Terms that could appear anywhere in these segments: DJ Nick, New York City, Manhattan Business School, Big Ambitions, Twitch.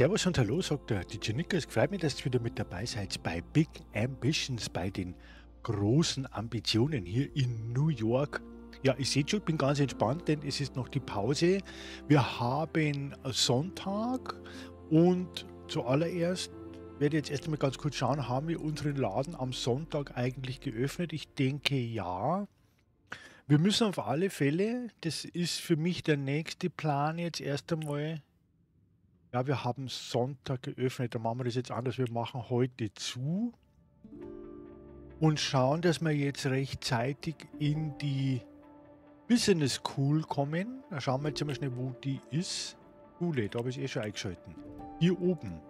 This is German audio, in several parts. Servus und hallo, sagt der DJ Nick. Es freut mich, dass ihr wieder mit dabei seid bei Big Ambitions, bei den großen Ambitionen hier in New York. Ja, ihr seht schon, ich bin ganz entspannt, denn es ist noch die Pause. Wir haben Sonntag und zuallererst werde ich jetzt erst einmal ganz kurz schauen, haben wir unseren Laden am Sonntag eigentlich geöffnet? Ich denke ja. Wir müssen auf alle Fälle, das ist für mich der nächste Plan jetzt erst einmal. Ja, wir haben Sonntag geöffnet, dann machen wir das jetzt anders. Wir machen heute zu und schauen, dass wir jetzt rechtzeitig in die Business School kommen. Da schauen wir jetzt mal schnell, wo die ist. Schule, da habe ich es eh schon eingeschalten. Hier oben.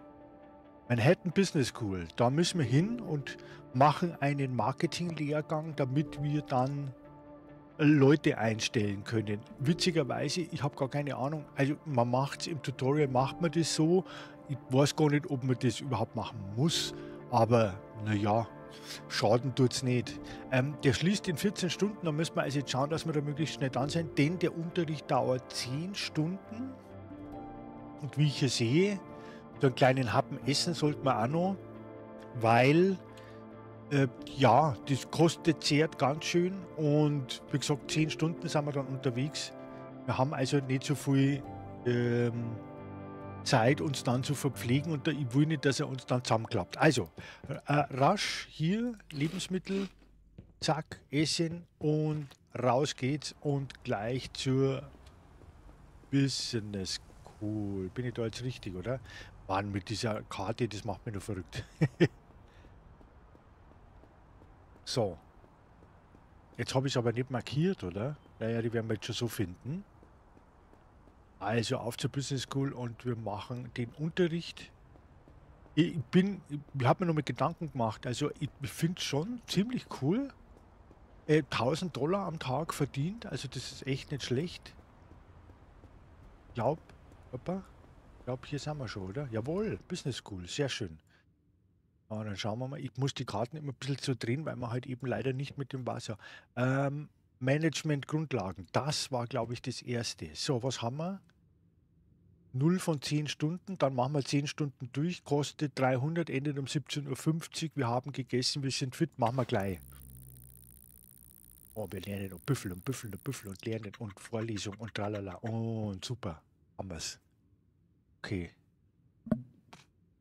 Manhattan Business School. Da müssen wir hin und machen einen Marketing-Lehrgang, damit wir dann Leute einstellen können. Witzigerweise, ich habe gar keine Ahnung, also man macht es im Tutorial, macht man das so. Ich weiß gar nicht, ob man das überhaupt machen muss, aber naja, schaden tut es nicht. Der schließt in 14 Stunden, da müssen wir also jetzt schauen, dass wir da möglichst schnell dran sind, denn der Unterricht dauert 10 Stunden. Und wie ich hier sehe, so einen kleinen Happen essen sollte man auch noch, weil ja, das kostet zehrt ganz schön und wie gesagt, 10 Stunden sind wir dann unterwegs. Wir haben also nicht so viel Zeit, uns dann zu verpflegen und ich will nicht, dass er uns dann zusammenklappt. Also, rasch hier, Lebensmittel, zack, essen und raus geht's und gleich zur Business School. Bin ich da jetzt richtig, oder? Mann, mit dieser Karte, das macht mich nur verrückt. So, jetzt habe ich es aber nicht markiert, oder? Naja, die werden wir jetzt schon so finden. Also auf zur Business School und wir machen den Unterricht. Ich habe mir noch mal Gedanken gemacht, also ich finde es schon ziemlich cool. $1000 am Tag verdient, also das ist echt nicht schlecht. Ich glaube, hier sind wir schon, oder? Jawohl, Business School, sehr schön. Ja, dann schauen wir mal. Ich muss die Karten immer ein bisschen so drehen, weil man halt eben leider nicht mit dem Wasser. Management-Grundlagen, das war, glaube ich, das Erste. So, was haben wir? 0 von 10 Stunden, dann machen wir 10 Stunden durch, kostet 300, endet um 17:50 Uhr. Wir haben gegessen, wir sind fit, machen wir gleich. Oh, wir lernen und büffeln und büffeln und büffeln und lernen und Vorlesung und tralala. Und super, haben wir es. Okay.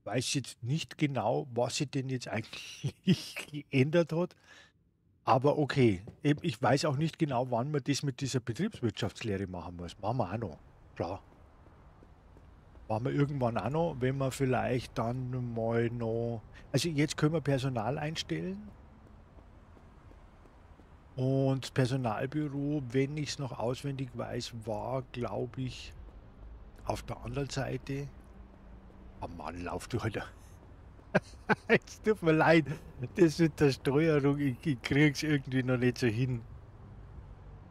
Ich weiß jetzt nicht genau, was sich denn jetzt eigentlich geändert hat, aber okay, ich weiß auch nicht genau, wann man das mit dieser Betriebswirtschaftslehre machen muss. Machen wir auch noch, klar. Machen wir irgendwann auch noch, wenn wir vielleicht dann mal noch... Also jetzt können wir Personal einstellen und das Personalbüro, wenn ich es noch auswendig weiß, war, glaube ich, auf der anderen Seite... Oh Mann, lauf du, Alter. Es tut mir leid, das mit der Steuerung, ich krieg's irgendwie noch nicht so hin.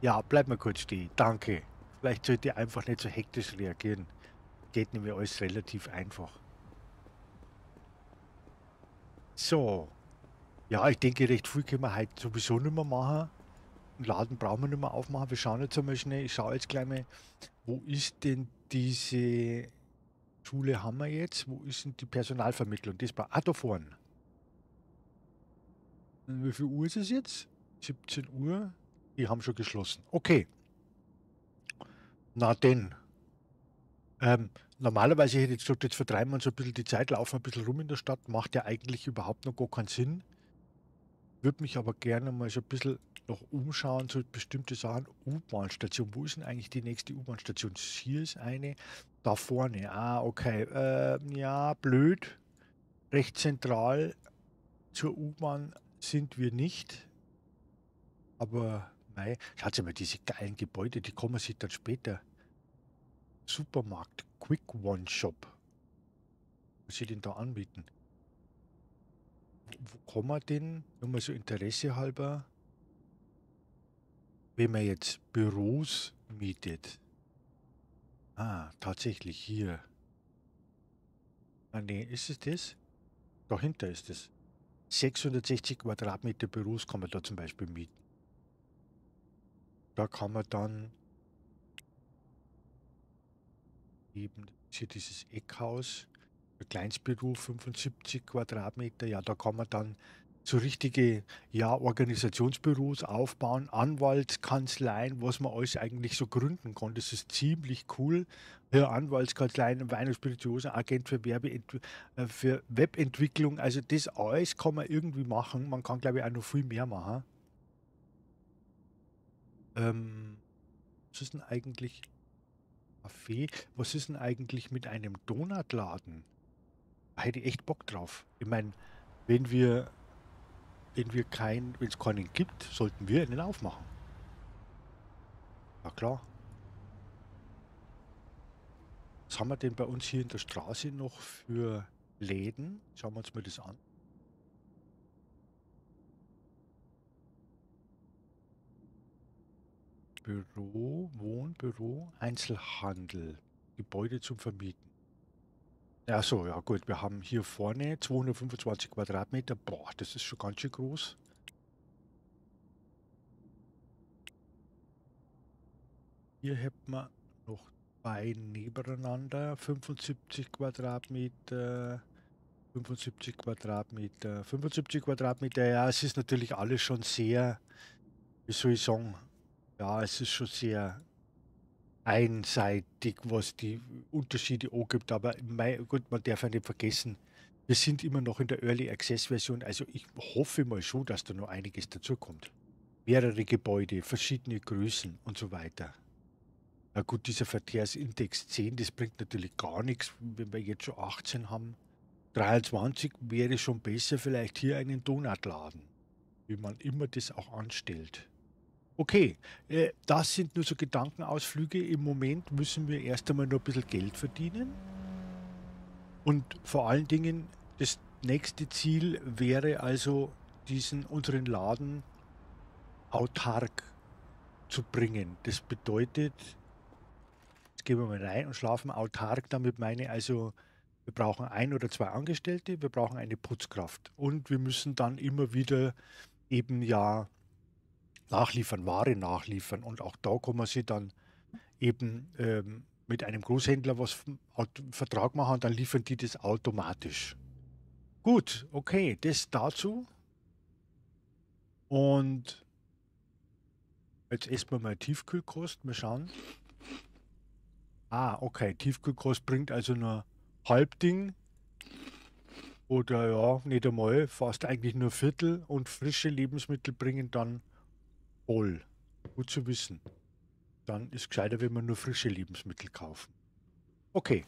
Ja, bleib mal kurz stehen, danke. Vielleicht sollte ich einfach nicht so hektisch reagieren. Geht nämlich alles relativ einfach. So. Ja, ich denke, recht viel können wir heute sowieso nicht mehr machen. Den Laden brauchen wir nicht mehr aufmachen. Wir schauen jetzt einmal schnell, ich schaue jetzt gleich mal, wo ist denn diese... Schule haben wir jetzt. Wo ist denn die Personalvermittlung? Das war da vorne. Wie viel Uhr ist es jetzt? 17 Uhr. Die haben schon geschlossen. Okay. Na denn. Normalerweise hätte ich gesagt, jetzt vertreiben wir uns ein bisschen die Zeit, laufen ein bisschen rum in der Stadt. Macht ja eigentlich überhaupt noch gar keinen Sinn. Würde mich aber gerne mal so ein bisschen noch umschauen, so bestimmte Sachen. U-Bahn-Station, wo ist denn eigentlich die nächste U-Bahn-Station? Hier ist eine, da vorne. Ah, okay. Ja, blöd. Recht zentral zur U-Bahn sind wir nicht. Aber, nein. Schaut mal, diese geilen Gebäude, die kommen sich dann später. Supermarkt, Quick One Shop. Was sie denn da anbieten? Wo kommen wir denn? Nur mal so Interesse halber. Wenn man jetzt Büros mietet. Ah, tatsächlich hier. Ah, nee, ist es das? Dahinter ist es. 660 Quadratmeter Büros kann man da zum Beispiel mieten. Da kann man dann eben hier dieses Eckhaus. Kleinstbüro, 75 Quadratmeter, ja, da kann man dann so richtige, ja, Organisationsbüros aufbauen, Anwaltskanzleien, was man alles eigentlich so gründen kann. Das ist ziemlich cool. Ja, Anwaltskanzleien, Wein- und Spirituosenagent für für Webentwicklung. Also das alles kann man irgendwie machen. Man kann, glaube ich, auch noch viel mehr machen. Was ist denn eigentlich Kaffee? Was ist denn eigentlich mit einem Donutladen? Da hätte ich echt Bock drauf. Ich meine, wenn es keinen gibt, sollten wir einen aufmachen. Na klar. Was haben wir denn bei uns hier in der Straße noch für Läden? Schauen wir uns mal das an. Büro, Wohnbüro, Einzelhandel, Gebäude zum Vermieten. Ja, so, ja gut, wir haben hier vorne 225 Quadratmeter. Boah, das ist schon ganz schön groß. Hier hätten wir noch zwei nebeneinander. 75 Quadratmeter, 75 Quadratmeter, 75 Quadratmeter. Ja, es ist natürlich alles schon sehr, wie soll ich sagen, ja, es ist schon sehr einseitig, was die Unterschiede auch gibt. Aber gut, man darf ja nicht vergessen, wir sind immer noch in der Early Access Version. Also ich hoffe mal schon, dass da noch einiges dazukommt. Mehrere Gebäude, verschiedene Größen und so weiter. Na gut, dieser Verkehrsindex 10, das bringt natürlich gar nichts, wenn wir jetzt schon 18 haben. 23 wäre schon besser, vielleicht hier einen Donutladen, wie man immer das auch anstellt. Okay, das sind nur so Gedankenausflüge. Im Moment müssen wir erst einmal noch ein bisschen Geld verdienen. Und vor allen Dingen, das nächste Ziel wäre also, unseren Laden autark zu bringen. Das bedeutet, jetzt gehen wir mal rein und schlafen autark. Damit meine ich also, wir brauchen 1 oder 2 Angestellte, wir brauchen eine Putzkraft. Und wir müssen dann immer wieder eben ja nachliefern, Ware nachliefern, und auch da kann man sich dann eben mit einem Großhändler was Vertrag machen und dann liefern die das automatisch. Gut, okay, das dazu. Und jetzt essen wir mal Tiefkühlkost, mal schauen. Ah, okay, Tiefkühlkost bringt also nur Halbding oder ja, nicht einmal, fast eigentlich nur Viertel, und frische Lebensmittel bringen dann voll. Gut zu wissen. Dann ist es gescheiter, wenn wir nur frische Lebensmittel kaufen. Okay.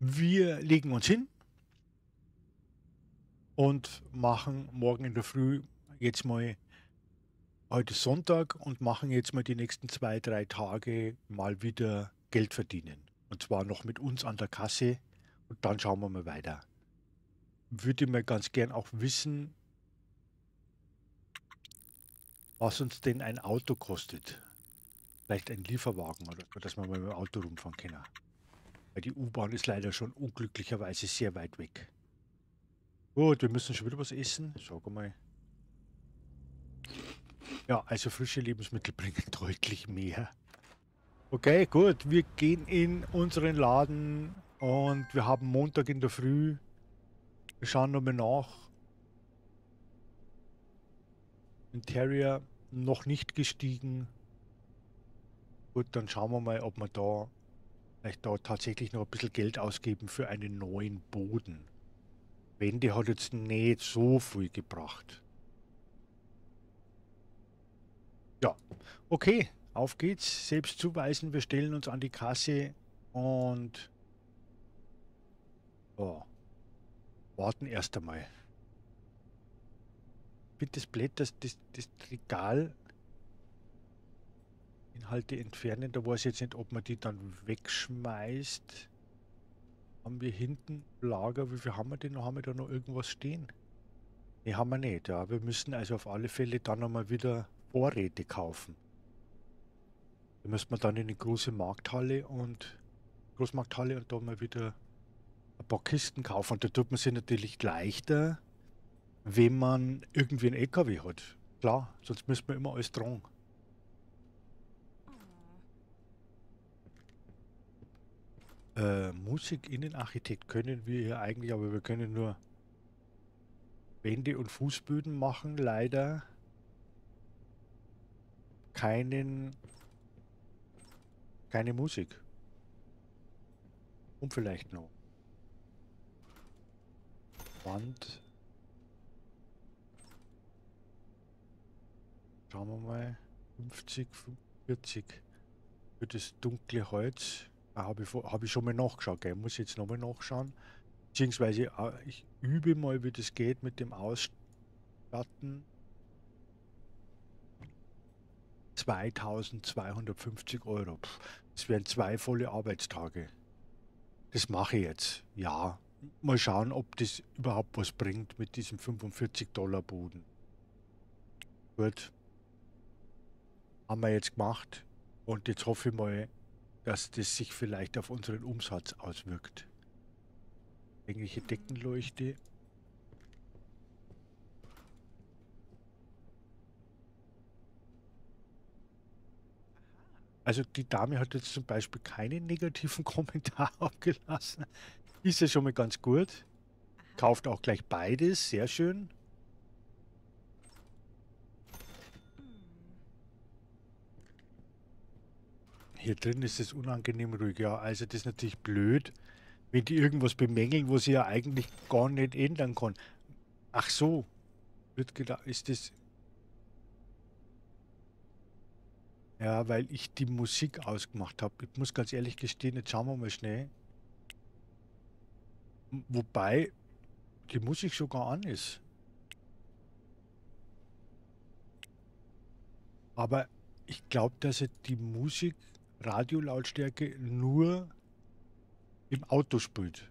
Wir legen uns hin und machen morgen in der Früh jetzt mal, heute ist Sonntag, und machen jetzt mal die nächsten 2, 3 Tage mal wieder Geld verdienen. Und zwar noch mit uns an der Kasse, und dann schauen wir mal weiter. Würde ich mal ganz gern auch wissen, was uns denn ein Auto kostet. Vielleicht ein Lieferwagen oder so, dass wir mal mit dem Auto rumfahren können. Weil die U-Bahn ist leider schon unglücklicherweise sehr weit weg. Gut, wir müssen schon wieder was essen. Schau mal. Ja, also frische Lebensmittel bringen deutlich mehr. Okay, gut. Wir gehen in unseren Laden und wir haben Montag in der Früh. Wir schauen nochmal nach. Interior noch nicht gestiegen. Gut, dann schauen wir mal, ob wir da vielleicht tatsächlich noch ein bisschen Geld ausgeben für einen neuen Boden. Wände hat jetzt nicht so viel gebracht. Ja, okay, auf geht's. Selbst zuweisen, wir stellen uns an die Kasse und ja, warten erst einmal. Bitte das Regal Inhalte entfernen. Da weiß ich jetzt nicht, ob man die dann wegschmeißt. Haben wir hinten Lager? Wie viel haben wir denn noch? Haben wir da noch irgendwas stehen? Ne, haben wir nicht. Ja, wir müssen also auf alle Fälle dann nochmal wieder Vorräte kaufen. Da müssen wir dann in eine große Großmarkthalle und da mal wieder ein paar Kisten kaufen. Und da tut man sich natürlich leichter, wenn man irgendwie einen LKW hat. Klar, sonst müssen wir immer alles tragen. Musikinnenarchitekt können wir hier eigentlich, aber wir können nur Wände und Fußböden machen, leider keine Musik. Und vielleicht noch Wand. Schauen wir mal. 50, 45 für das dunkle Holz. Da hab ich schon mal nachgeschaut. Gell? Ich muss jetzt nochmal nachschauen. Beziehungsweise ich übe mal, wie das geht mit dem Ausstatten. 2250 €. Das wären 2 volle Arbeitstage. Das mache ich jetzt. Ja, mal schauen, ob das überhaupt was bringt mit diesem 45 $ Boden. Gut. Haben wir jetzt gemacht. Und jetzt hoffe ich mal, dass das sich vielleicht auf unseren Umsatz auswirkt. Irgendwelche Deckenleuchte. Also die Dame hat jetzt zum Beispiel keinen negativen Kommentar abgelassen. Ist ja schon mal ganz gut. Kauft auch gleich beides. Sehr schön. Hier drin ist es unangenehm ruhig. Ja, also das ist natürlich blöd, wenn die irgendwas bemängeln, was sie ja eigentlich gar nicht ändern kann. Ach so. Wird gedacht, ist das... Ja, weil ich die Musik ausgemacht habe. Ich muss ganz ehrlich gestehen, jetzt schauen wir mal schnell. Wobei die Musik sogar an ist. Aber ich glaube, dass ich die Musik, Radiolautstärke, nur im Auto spielt.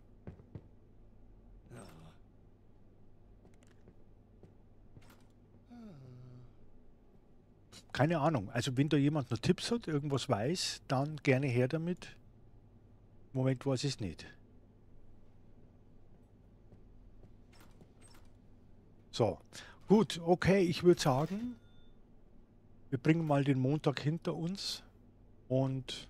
Keine Ahnung. Also wenn da jemand noch Tipps hat, irgendwas weiß, dann gerne her damit. Im Moment weiß ich es nicht. So. Gut, okay, ich würde sagen, wir bringen mal den Montag hinter uns und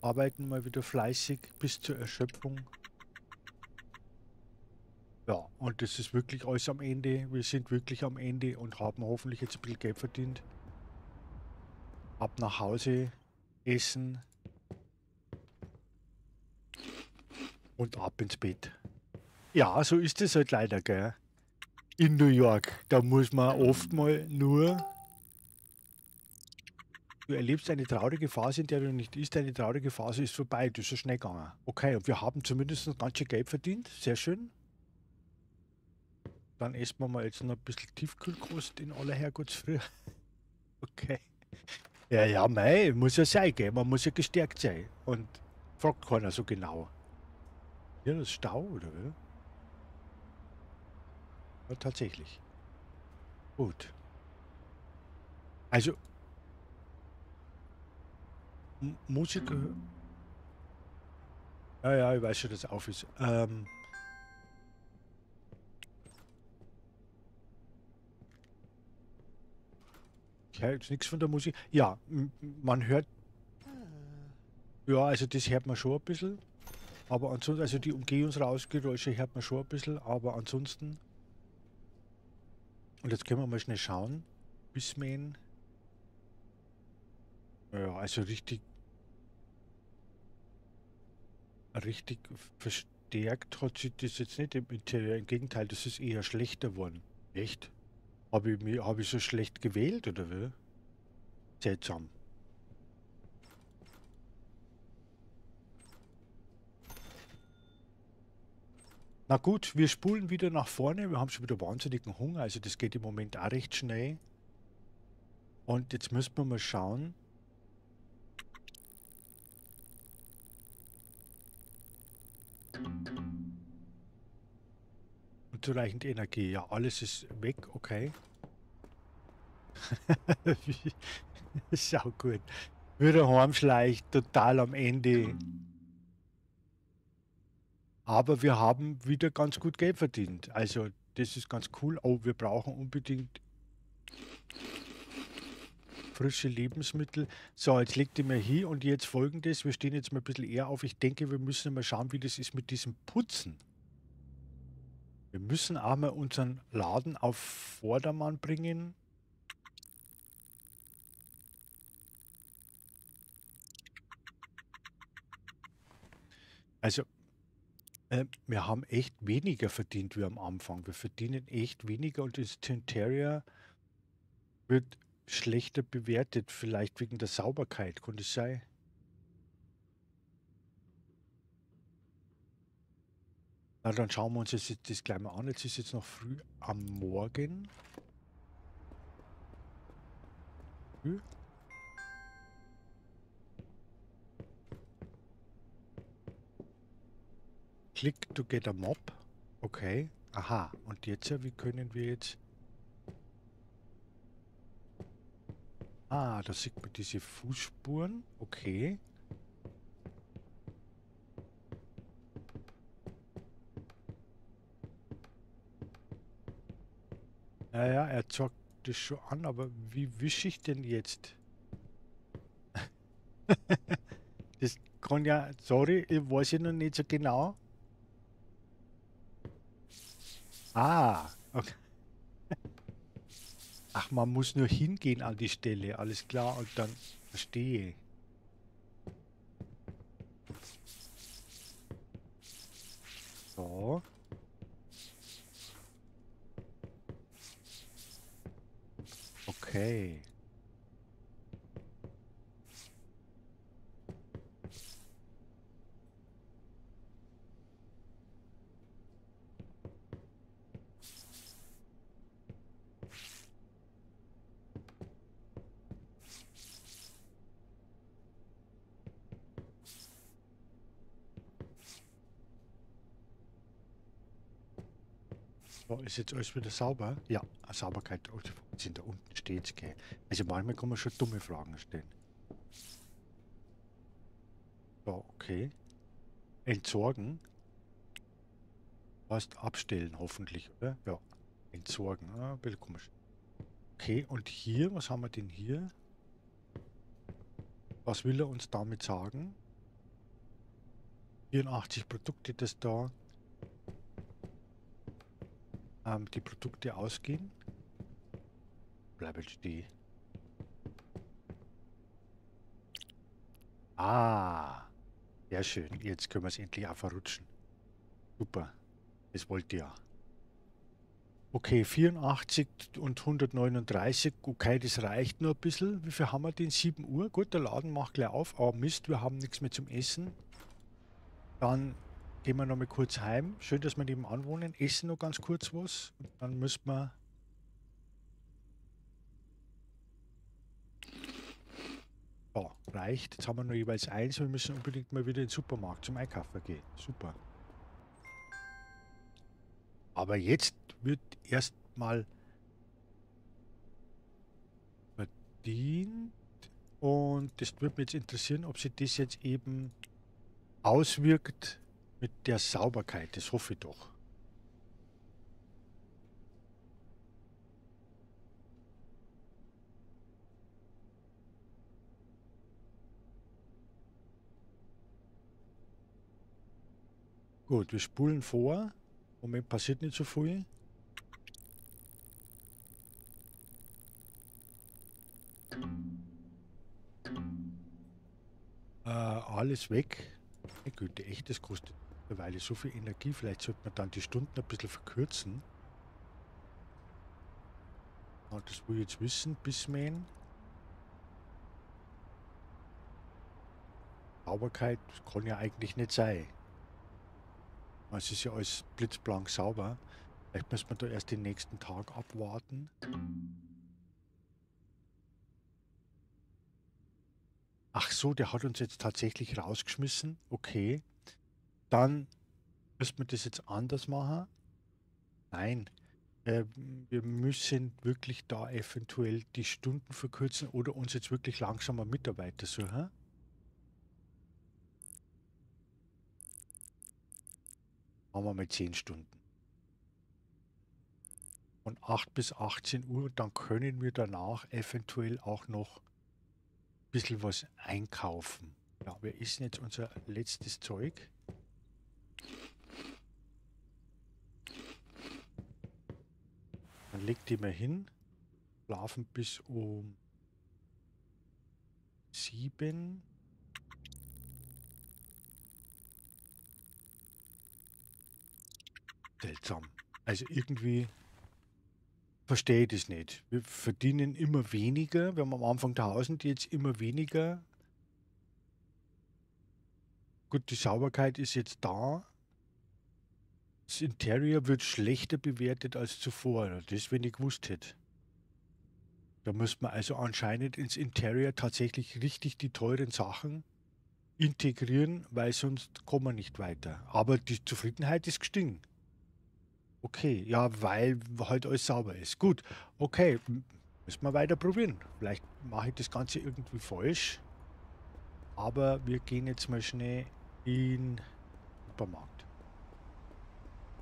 arbeiten mal wieder fleißig bis zur Erschöpfung. Ja, und das ist wirklich alles am Ende. Wir sind wirklich am Ende und haben hoffentlich jetzt ein bisschen Geld verdient. Ab nach Hause, essen und ab ins Bett. Ja, so ist es halt leider, gell? In New York, da muss man oft mal nur... Du erlebst eine traurige Phase, in der du nicht bist. Deine traurige Phase ist vorbei. Du bist so schnell gegangen. Okay, und wir haben zumindest ein ganzes Geld verdient. Sehr schön. Dann essen wir mal jetzt noch ein bisschen Tiefkühlkost in aller Herrgottsfrühe. Okay. Ja, ja, mei, muss ja sein, gell? Man muss ja gestärkt sein. Und fragt keiner so genau. Ja, das ist Stau, oder? Ja, tatsächlich. Gut. Also, Musik. Ja, ja, ich weiß schon, dass es auf ist. Ich höre jetzt nichts von der Musik. Ja, man hört... Ja, also das hört man schon ein bisschen. Aber ansonsten, also die Umgehungsrausgeräusche hört man schon ein bisschen. Aber ansonsten... Und jetzt können wir mal schnell schauen. Bismen. Ja, also richtig... Richtig verstärkt hat sich das jetzt nicht im Interieur. Im Gegenteil, das ist eher schlechter geworden. Echt? Hab ich so schlecht gewählt, oder wie? Seltsam. Na gut, wir spulen wieder nach vorne. Wir haben schon wieder wahnsinnigen Hunger. Also das geht im Moment auch recht schnell. Und jetzt müssen wir mal schauen. Unzureichend Energie. Ja, alles ist weg. Okay. Schau gut. Wieder heimschleicht, total am Ende. Aber wir haben wieder ganz gut Geld verdient. Also, das ist ganz cool. Oh, wir brauchen unbedingt frische Lebensmittel. So, jetzt legt ihr mir hier und jetzt folgendes. Wir stehen jetzt mal ein bisschen eher auf. Ich denke, wir müssen mal schauen, wie das ist mit diesem Putzen. Wir müssen auch mal unseren Laden auf Vordermann bringen. Also, wir haben echt weniger verdient wie am Anfang. Wir verdienen echt weniger und das Interior wird schlechter bewertet. Vielleicht wegen der Sauberkeit, könnte es sein. Na, dann schauen wir uns jetzt das gleich mal an. Jetzt ist jetzt noch früh am Morgen. Früh. Click to get a mob. Okay. Aha. Und jetzt, ja, wie können wir jetzt... Ah, da sieht man diese Fußspuren. Okay. Naja, er zockt das schon an, aber wie wische ich denn jetzt? Das kann ja... Sorry, ich weiß ja noch nicht so genau. Ah, okay. Ach, man muss nur hingehen an die Stelle, alles klar, und dann verstehe. So. Okay. Ist jetzt alles wieder sauber? Ja, Sauberkeit sind da unten stets, gell. Also manchmal kann man schon dumme Fragen stellen. So, okay. Entsorgen. Fast abstellen hoffentlich, oder? Ja. Entsorgen. Ah, ein bisschen komisch. Okay, und hier, was haben wir denn hier? Was will er uns damit sagen? 84 Produkte, das da... die Produkte ausgehen. Bleibe stehen. Ah, sehr schön. Jetzt können wir es endlich auch verrutschen. Super, das wollt ihr ja. Okay, 84 und 139. Okay, das reicht nur ein bisschen. Wie viel haben wir denn? 7 Uhr. Gut, der Laden macht gleich auf. Oh Mist, wir haben nichts mehr zum Essen. Dann... gehen wir noch mal kurz heim. Schön, dass wir nebenan wohnen. Essen noch ganz kurz was. Und dann müssen wir... Ja, reicht. Jetzt haben wir nur jeweils eins. Wir müssen unbedingt mal wieder in den Supermarkt zum Einkaufen gehen. Super. Aber jetzt wird erstmal verdient. Und das würde mich jetzt interessieren, ob sich das jetzt eben auswirkt... mit der Sauberkeit, das hoffe ich doch. Gut, wir spulen vor. Im Moment passiert nicht so viel. Alles weg. Meine Güte, echt, das kostet. Weil so viel Energie, vielleicht sollte man dann die Stunden ein bisschen verkürzen. Und das will ich jetzt wissen, Bisman. Sauberkeit kann ja eigentlich nicht sein. Es ist ja alles blitzblank sauber. Vielleicht muss man da erst den nächsten Tag abwarten. Ach so, der hat uns jetzt tatsächlich rausgeschmissen. Okay. Dann müssen wir das jetzt anders machen. Nein, wir müssen wirklich da eventuell die Stunden verkürzen oder uns jetzt wirklich langsamer Mitarbeiter suchen. Machen wir mal 10 Stunden. von 8 bis 18 Uhr. Dann können wir danach eventuell auch noch ein bisschen was einkaufen. Ja, wir essen jetzt unser letztes Zeug. Dann legt die mal hin. Schlafen bis um 7. Seltsam. Also irgendwie verstehe ich das nicht. Wir verdienen immer weniger. Wir haben am Anfang 1000, jetzt immer weniger. Gut, die Sauberkeit ist jetzt da. Das Interior wird schlechter bewertet als zuvor. Das, wenn ich gewusst hätte. Da müsste man also anscheinend ins Interior tatsächlich richtig die teuren Sachen integrieren, weil sonst kommen wir nicht weiter. Aber die Zufriedenheit ist gestiegen. Okay, ja, weil halt alles sauber ist. Gut, okay, müssen wir weiter probieren. Vielleicht mache ich das Ganze irgendwie falsch. Aber wir gehen jetzt mal schnell in den Supermarkt.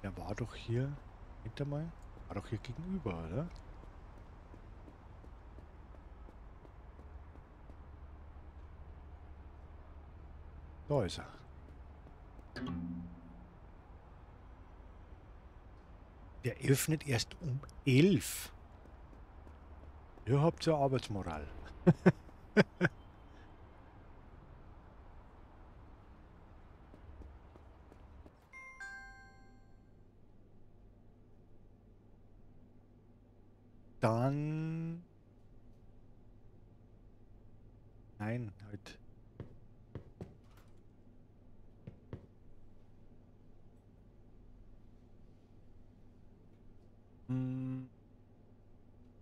Der war doch hier, hinter mal, war doch hier gegenüber, oder? Da ist er. Der öffnet erst um 11. Ihr habt ja Arbeitsmoral. Dann... Nein, halt...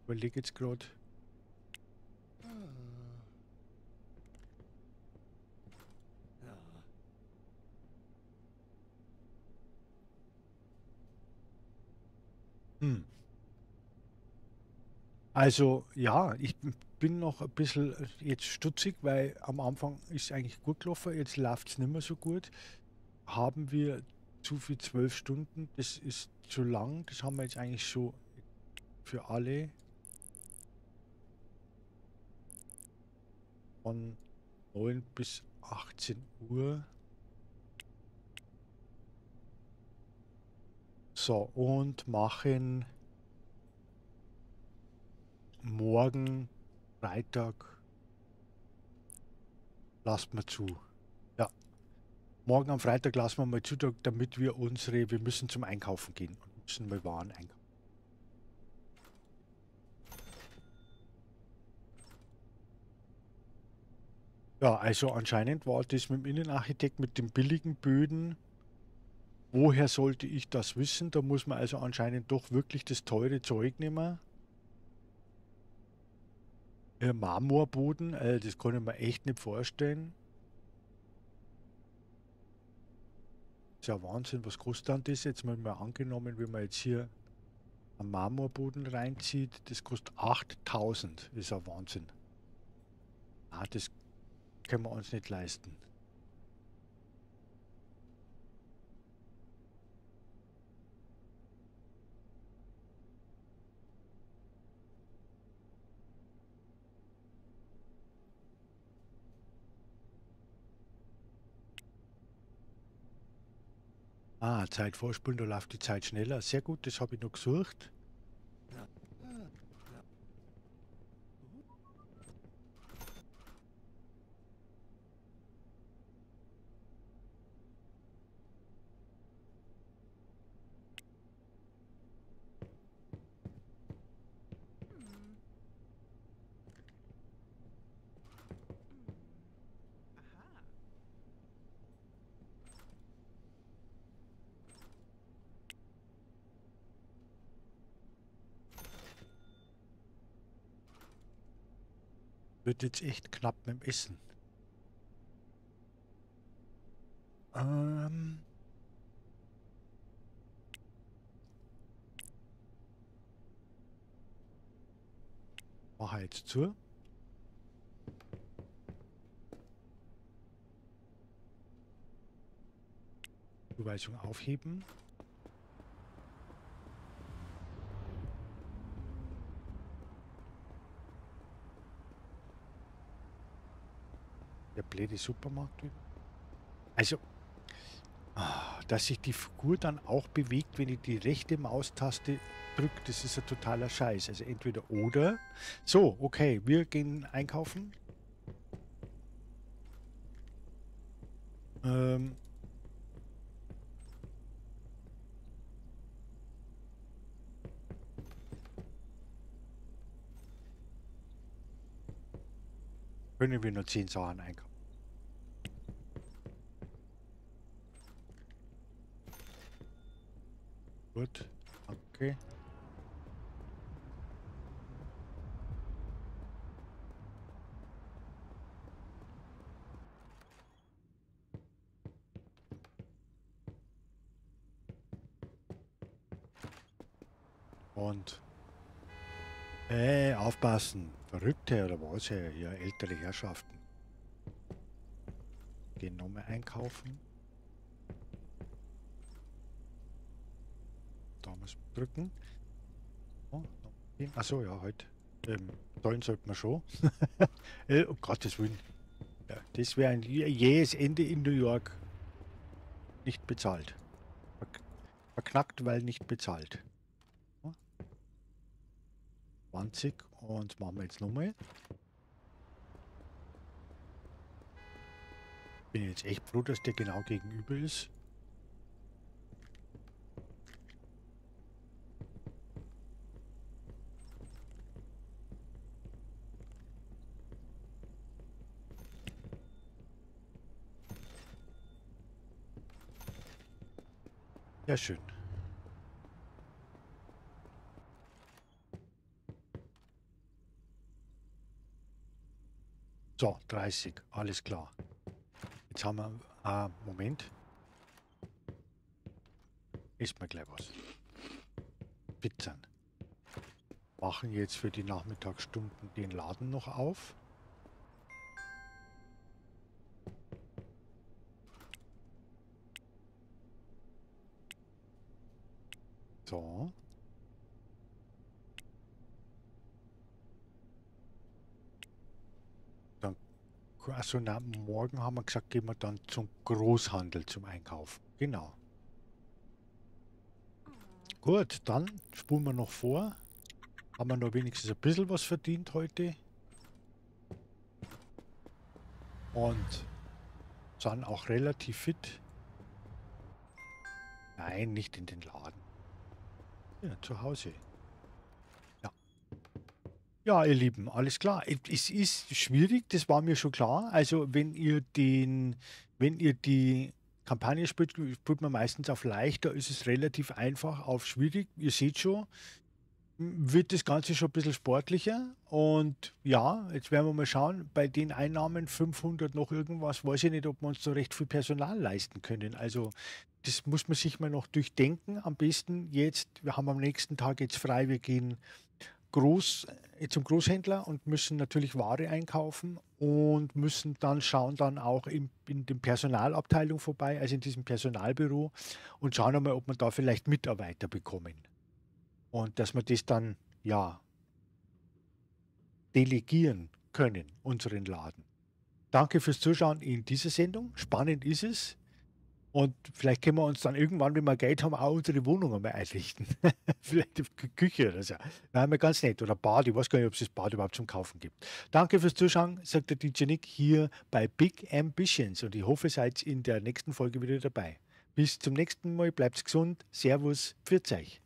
Überleg jetzt gerade. Also ja, ich bin noch ein bisschen jetzt stutzig, weil am Anfang ist eigentlich gut gelaufen, jetzt läuft es nicht mehr so gut. Haben wir zu viel 12 Stunden, das ist zu lang, das haben wir jetzt eigentlich so für alle. Von 9 bis 18 Uhr. So, und machen morgen Freitag. Lasst mal zu. Ja. Morgen am Freitag lassen wir mal zu, damit wir unsere. Wir müssen zum Einkaufen gehen und müssen mal Waren einkaufen. Ja, also anscheinend war das mit dem Innenarchitekt, mit den billigen Böden. Woher sollte ich das wissen? Da muss man also anscheinend doch wirklich das teure Zeug nehmen. Marmorboden, das kann ich mir echt nicht vorstellen. Ist ja Wahnsinn, was kostet dann das? Jetzt mal angenommen, wenn man jetzt hier einen Marmorboden reinzieht, das kostet 8000. Ist ja Wahnsinn. Ah, das können wir uns nicht leisten. Ah, Zeit vorspulen, da läuft die Zeit schneller. Sehr gut, das habe ich noch gesucht. Wird jetzt echt knapp mit dem Essen. Mach jetzt zu. Zuweisung aufheben. Der blöde Supermarkt. Also, dass sich die Figur dann auch bewegt, wenn ich die rechte Maustaste drücke, das ist ein totaler Scheiß. Also entweder oder. So, okay, wir gehen einkaufen. Können wir nur 10 Sachen einkaufen. Gut, okay. Und aufpassen. Verrückte oder was? Ja, ältere Herrschaften. Gehen nochmal einkaufen. Da muss man drücken. Oh, achso, ja, halt. Tollen sollte man schon. Um Gottes Willen. Ja, das wäre ein jähes Ende in New York. Nicht bezahlt. Verknackt, weil nicht bezahlt. 20 und machen wir jetzt nochmal. Bin jetzt echt froh, dass der genau gegenüber ist. Ja, schön. So, 30, alles klar. Jetzt haben wir... Ah, Moment. Ist mir gleich was. Pizzen. Machen jetzt für die Nachmittagsstunden den Laden noch auf. So. Also na, morgen haben wir gesagt, gehen wir dann zum Großhandel zum Einkaufen. Genau. Gut, dann spulen wir noch vor. Haben wir noch wenigstens ein bisschen was verdient heute. Und sind auch relativ fit. Nein, nicht in den Laden. Ja, zu Hause. Ja, ihr Lieben, alles klar. Es ist schwierig, das war mir schon klar. Also wenn ihr die Kampagne spielt, spielt man meistens auf leicht, da ist es relativ einfach auf schwierig. Ihr seht schon, wird das Ganze schon ein bisschen sportlicher. Und ja, jetzt werden wir mal schauen, bei den Einnahmen 500 noch irgendwas, weiß ich nicht, ob wir uns so recht viel Personal leisten können. Also das muss man sich mal noch durchdenken. Am besten jetzt, wir haben am nächsten Tag jetzt frei, wir gehen zum Großhändler und müssen natürlich Ware einkaufen und müssen dann schauen, dann auch in der Personalabteilung vorbei, also in diesem Personalbüro und schauen einmal, ob wir da vielleicht Mitarbeiter bekommen. Und dass wir das dann, ja, delegieren können, unseren Laden. Danke fürs Zuschauen in dieser Sendung. Spannend ist es. Und vielleicht können wir uns dann irgendwann, wenn wir Geld haben, auch unsere Wohnung einmal einrichten. Vielleicht Küche oder so. Nein, ganz nett. Oder Bad. Ich weiß gar nicht, ob es das Bad überhaupt zum Kaufen gibt. Danke fürs Zuschauen, sagt der DJ Nick hier bei Big Ambitions. Und ich hoffe, ihr seid in der nächsten Folge wieder dabei. Bis zum nächsten Mal. Bleibt gesund. Servus. Pfiat euch.